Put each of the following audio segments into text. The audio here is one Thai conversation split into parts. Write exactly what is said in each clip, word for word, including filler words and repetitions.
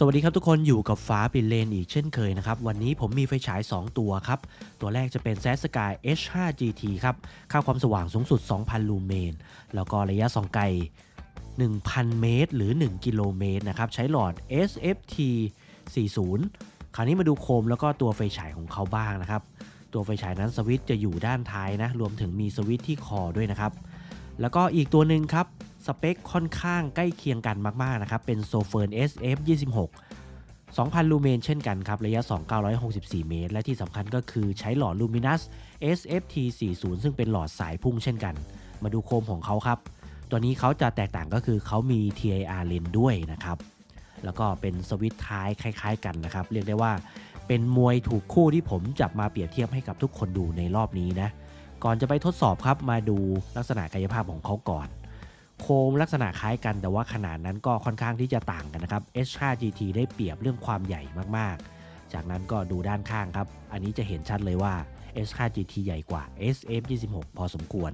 สวัสดีครับทุกคนอยู่กับฟ้าปิดเลนอีกเช่นเคยนะครับวันนี้ผมมีไฟฉายสองตัวครับตัวแรกจะเป็น Cyansky เอช ห้า จี ที ครับค่าความสว่างสูงสุด สองพัน ลูเมนแล้วก็ระยะส่องไกล หนึ่งพัน เมตรหรือหนึ่งกิโลเมตรนะครับใช้หลอด เอส เอฟ ที สี่สิบ คราวนี้มาดูโคมแล้วก็ตัวไฟฉายของเขาบ้างนะครับตัวไฟฉายนั้นสวิตช์จะอยู่ด้านท้ายนะรวมถึงมีสวิตช์ที่คอด้วยนะครับแล้วก็อีกตัวหนึ่งครับสเปคค่อนข้างใกล้เคียงกันมากๆนะครับเป็น Sofirn เอส เอฟ ยี่สิบหก สองพัน ลูเมนเช่นกันครับระยะส่องเก้าร้อยหกสิบสี่ เมตรและที่สำคัญก็คือใช้หลอด Luminus เอส เอฟ ที สี่สิบ ซึ่งเป็นหลอดสายพุ่งเช่นกันมาดูโคมของเขาครับตัวนี้เขาจะแตกต่างก็คือเขามี ที ไอ อาร์ เลนด้วยนะครับแล้วก็เป็นสวิตช์ท้ายคล้ายๆกันนะครับเรียกได้ว่าเป็นมวยถูกคู่ที่ผมจับมาเปรียบเทียบให้กับทุกคนดูในรอบนี้นะก่อนจะไปทดสอบครับมาดูลักษณะกายภาพของเขาก่อนโคมลักษณะคล้ายกันแต่ว่าขนาดนั้นก็ค่อนข้างที่จะต่างกันนะครับ เอช ห้า จี ที ได้เปรียบเรื่องความใหญ่มากๆจากนั้นก็ดูด้านข้างครับอันนี้จะเห็นชัดเลยว่า เอช ห้า จี ที ใหญ่กว่า เอส เอฟ ยี่สิบหก พอสมควร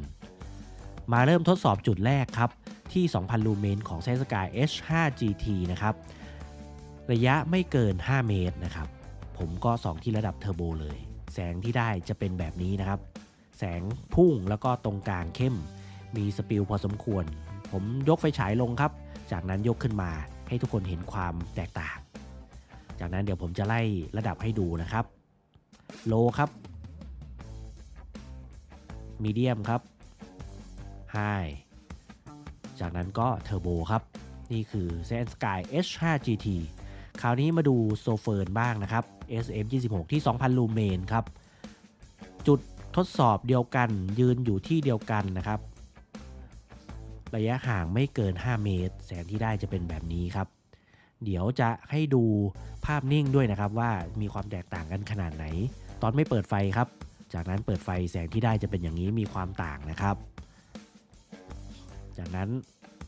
มาเริ่มทดสอบจุดแรกครับที่ สองพัน ลูเมนของ Cyansky เอช ห้า จี ที นะครับระยะไม่เกินห้าเมตรนะครับผมก็ส่องที่ระดับเทอร์โบเลยแสงที่ได้จะเป็นแบบนี้นะครับแสงพุ่งแล้วก็ตรงกลางเข้มมีสปิลพอสมควรผมยกไฟฉายลงครับจากนั้นยกขึ้นมาให้ทุกคนเห็นความแตกต่างจากนั้นเดี๋ยวผมจะไล่ระดับให้ดูนะครับโลครับมีเดียมครับไฮจากนั้นก็เทอร์โบครับนี่คือ Cyansky เอช ห้า จี ที คราวนี้มาดูโซเฟิร์นบ้างนะครับ เอส เอฟ ยี่สิบหก ที่ สองพัน ลูเมนครับจุดทดสอบเดียวกันยืนอยู่ที่เดียวกันนะครับระยะห่างไม่เกินห้าเมตรแสงที่ได้จะเป็นแบบนี้ครับเดี๋ยวจะให้ดูภาพนิ่งด้วยนะครับว่ามีความแตกต่างกันขนาดไหนตอนไม่เปิดไฟครับจากนั้นเปิดไฟแสงที่ได้จะเป็นอย่างนี้มีความต่างนะครับจากนั้น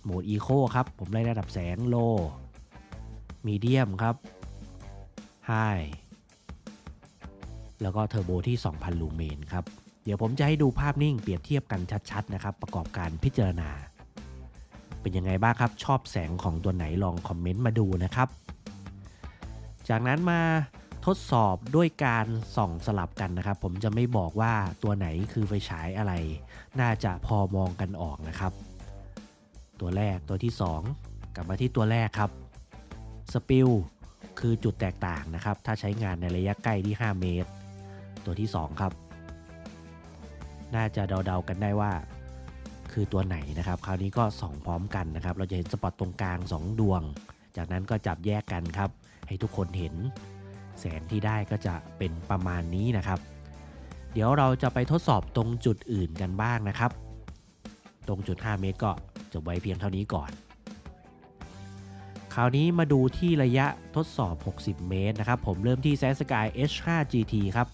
โหมด Eco ครับผมไล่ระดับแสง Low Medium ครับ High แล้วก็ Turbo ที่ สองพัน ลูเมนครับเดี๋ยวผมจะให้ดูภาพนิ่งเปรียบเทียบกันชัดๆนะครับประกอบการพิจารณาเป็นยังไงบ้างครับชอบแสงของตัวไหนลองคอมเมนต์มาดูนะครับจากนั้นมาทดสอบด้วยการส่องสลับกันนะครับผมจะไม่บอกว่าตัวไหนคือไฟฉายอะไรน่าจะพอมองกันออกนะครับตัวแรกตัวที่สองกลับมาที่ตัวแรกครับสปิลคือจุดแตกต่างนะครับถ้าใช้งานในระยะใกล้ที่ห้าเมตรตัวที่สองครับน่าจะเดาๆกันได้ว่าคือตัวไหนนะครับคราวนี้ก็ส่องพร้อมกันนะครับเราจะเห็นสปอตตรงกลางสองดวงจากนั้นก็จับแยกกันครับให้ทุกคนเห็นแสงที่ได้ก็จะเป็นประมาณนี้นะครับเดี๋ยวเราจะไปทดสอบตรงจุดอื่นกันบ้างนะครับตรงจุดห้าเมตรก็จบไว้เพียงเท่านี้ก่อนคราวนี้มาดูที่ระยะทดสอบหกสิบเมตรนะครับผมเริ่มที่ Cyansky เอช ห้า จี ที ครับ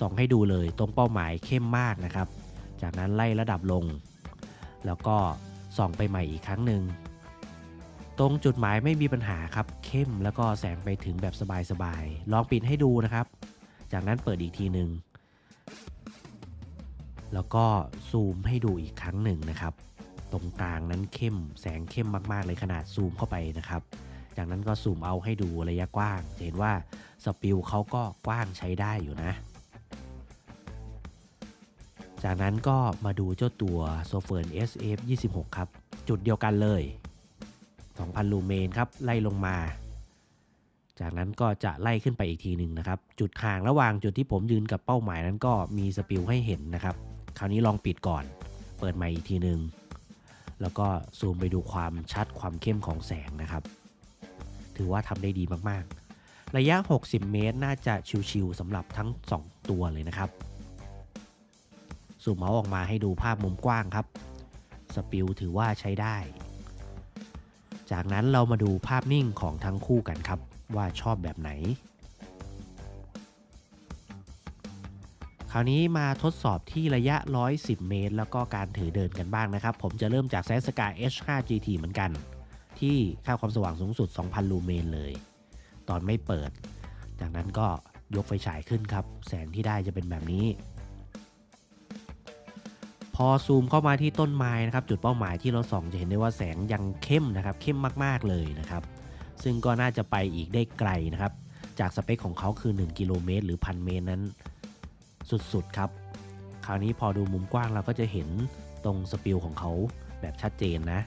ส่องให้ดูเลยตรงเป้าหมายเข้มมากนะครับจากนั้นไล่ระดับลงแล้วก็ส่องไปใหม่อีกครั้งหนึ่งตรงจุดหมายไม่มีปัญหาครับเข้มแล้วก็แสงไปถึงแบบสบายๆลองปิดให้ดูนะครับจากนั้นเปิดอีกทีหนึ่งแล้วก็ซูมให้ดูอีกครั้งหนึ่งนะครับตรงกลางนั้นเข้มแสงเข้มมากๆเลยขนาดซูมเข้าไปนะครับจากนั้นก็ซูมเอาให้ดูระยะกว้างจะเห็นว่าสปิลเขาก็กว้างใช้ได้อยู่นะจากนั้นก็มาดูเจ้าตัว Sofirn เอส เอฟ ยี่สิบหก ครับจุดเดียวกันเลย สองพัน ลูเมนครับไล่ลงมาจากนั้นก็จะไล่ขึ้นไปอีกทีหนึ่งนะครับจุดห่างระหว่างจุดที่ผมยืนกับเป้าหมายนั้นก็มีสปิลให้เห็นนะครับคราวนี้ลองปิดก่อนเปิดใหม่อีกทีหนึ่งแล้วก็ซูมไปดูความชัดความเข้มของแสงนะครับถือว่าทำได้ดีมากๆระยะหกสิบเมตรน่าจะชิวๆสำหรับทั้งสองตัวเลยนะครับซูมเมาส์ออกมาให้ดูภาพมุมกว้างครับสปิลถือว่าใช้ได้จากนั้นเรามาดูภาพนิ่งของทั้งคู่กันครับว่าชอบแบบไหนคราวนี้มาทดสอบที่ระยะหนึ่งร้อยสิบเมตรแล้วก็การถือเดินกันบ้างนะครับผมจะเริ่มจาก Cyansky เอช ห้า จี ที เหมือนกันที่ค่าความสว่างสูงสุด สองพัน ลูเมนเลยตอนไม่เปิดจากนั้นก็ยกไฟฉายขึ้นครับแสงที่ได้จะเป็นแบบนี้พอซูมเข้ามาที่ต้นไม้นะครับจุดเป้าหมายที่เราส่องจะเห็นได้ว่าแสงยังเข้มนะครับเข้มมากๆเลยนะครับ ซึ่งก็น่าจะไปอีกได้ไกลนะครับจากสเปคของเขาคือหนึ่งกิโลเมตรหรือพันเมตรนั้นสุดๆครับคราวนี้พอดูมุมกว้างเราก็จะเห็นตรงสปิลของเขาแบบชัดเจนนะ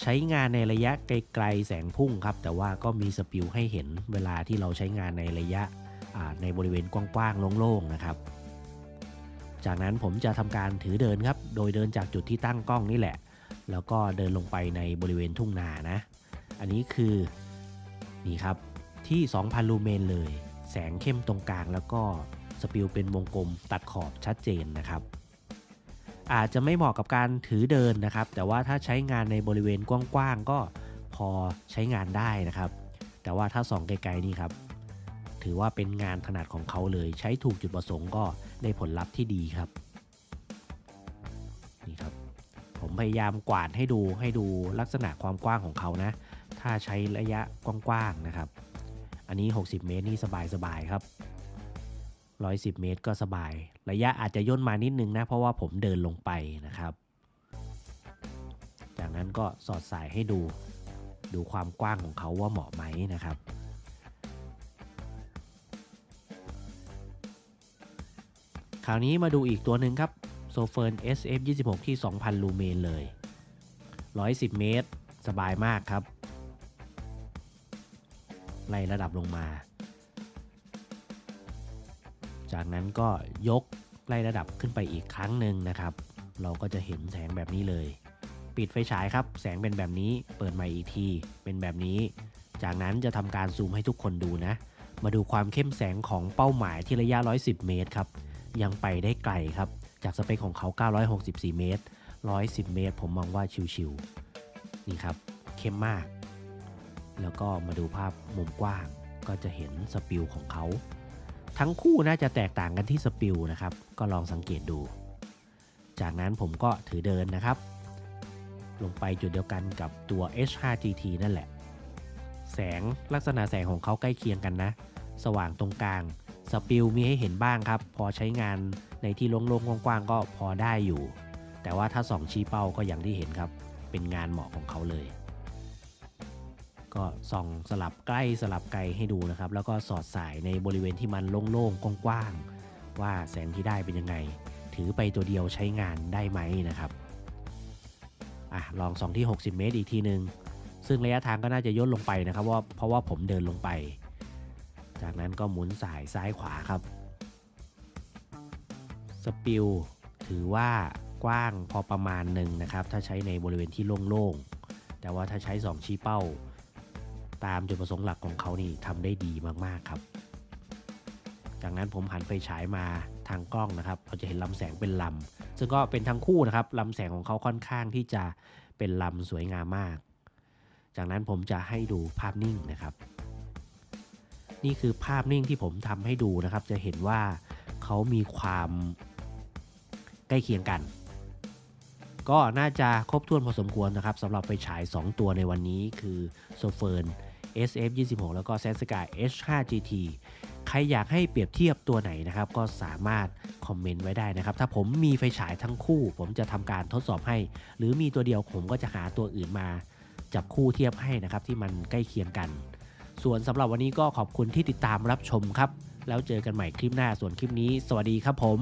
ใช้งานในระยะไกลๆแสงพุ่งครับแต่ว่าก็มีสปิลให้เห็นเวลาที่เราใช้งานในระยะในบริเวณกว้างๆโล่งๆนะครับจากนั้นผมจะทำการถือเดินครับโดยเดินจากจุดที่ตั้งกล้องนี่แหละแล้วก็เดินลงไปในบริเวณทุ่งนานะอันนี้คือนี่ครับที่ สองพัน ลูเมนเลยแสงเข้มตรงกลางแล้วก็สปิลเป็นวงกลมตัดขอบชัดเจนนะครับอาจจะไม่เหมาะกับการถือเดินนะครับแต่ว่าถ้าใช้งานในบริเวณกว้างๆก็พอใช้งานได้นะครับแต่ว่าถ้าส่องไกลๆนี่ครับถือว่าเป็นงานถนัดของเขาเลยใช้ถูกจุดประสงค์ก็ได้ผลลัพธ์ที่ดีครับนี่ครับผมพยายามกวาดให้ดูให้ดูลักษณะความกว้างของเขานะถ้าใช้ระยะกว้างๆนะครับอันนี้หกสิบเมตรนี่สบายๆครับหนึ่งร้อยสิบเมตรก็สบายระยะอาจจะย่นมานิดนึงนะเพราะว่าผมเดินลงไปนะครับจากนั้นก็สอดสายให้ดูดูความกว้างของเขาว่าเหมาะไหมนะครับคราวนี้มาดูอีกตัวหนึ่งครับ Sofirn เอส เอฟ ยี่สิบหก ที่ สองพัน ลูเมนเลยหนึ่งร้อยสิบเมตรสบายมากครับไล่ระดับลงมาจากนั้นก็ยกไล่ระดับขึ้นไปอีกครั้งหนึ่งนะครับเราก็จะเห็นแสงแบบนี้เลยปิดไฟฉายครับแสงเป็นแบบนี้เปิดใหม่อีกทีเป็นแบบนี้จากนั้นจะทำการซูมให้ทุกคนดูนะมาดูความเข้มแสงของเป้าหมายที่ระยะหนึ่งร้อยสิบเมตรครับยังไปได้ไกลครับจากสเปคของเขาเก้าร้อยหกสิบสี่เมตรหนึ่งร้อยสิบเมตรผมมองว่าชิวๆนี่ครับเข้มมากแล้วก็มาดูภาพมุมกว้างก็จะเห็นสปิลของเขาทั้งคู่น่าจะแตกต่างกันที่สปิลนะครับก็ลองสังเกตดูจากนั้นผมก็ถือเดินนะครับลงไปจุดเดียวกันกับตัว เอช ห้า จี ที นั่นแหละแสงลักษณะแสงของเขาใกล้เคียงกันนะสว่างตรงกลางสปิลมีให้เห็นบ้างครับพอใช้งานในที่โล่งๆกว้างๆก็พอได้อยู่แต่ว่าถ้าส่องชี้เป้าก็อย่างที่เห็นครับเป็นงานเหมาะของเขาเลยก็ส่องสลับใกล้สลับไกลให้ดูนะครับแล้วก็สอดสายในบริเวณที่มันโล่งๆกว้างๆว่าแสงที่ได้เป็นยังไงถือไปตัวเดียวใช้งานได้ไหมนะครับอ่ะลองส่องที่หกสิบเมตรอีกทีนึงซึ่งระยะทางก็น่าจะย่นลงไปนะครับว่าเพราะว่าผมเดินลงไปจากนั้นก็หมุนสายซ้ายขวาครับสปิลถือว่ากว้างพอประมาณหนึ่งนะครับถ้าใช้ในบริเวณที่โล่งๆแต่ว่าถ้าใช้ส่องชี้เป้าตามจุดประสงค์หลักของเขานี่ทำได้ดีมากๆครับจากนั้นผมหันไฟฉายมาทางกล้องนะครับเราจะเห็นลำแสงเป็นลำซึ่งก็เป็นทั้งคู่นะครับลำแสงของเขาค่อนข้างที่จะเป็นลำสวยงามมากจากนั้นผมจะให้ดูภาพนิ่งนะครับนี่คือภาพนิ่งที่ผมทำให้ดูนะครับจะเห็นว่าเขามีความใกล้เคียงกันก็น่าจะครบถ้วนพอสมควรนะครับสำหรับไฟฉายสองตัวในวันนี้คือ Sofirn เอส เอฟ ยี่สิบหก แล้วก็ Cyansky เอช ห้า จี ที ใครอยากให้เปรียบเทียบตัวไหนนะครับก็สามารถคอมเมนต์ไว้ได้นะครับถ้าผมมีไฟฉายทั้งคู่ผมจะทำการทดสอบให้หรือมีตัวเดียวผมก็จะหาตัวอื่นมาจับคู่เทียบให้นะครับที่มันใกล้เคียงกันส่วนสำหรับวันนี้ก็ขอบคุณที่ติดตามรับชมครับแล้วเจอกันใหม่คลิปหน้าส่วนคลิปนี้สวัสดีครับผม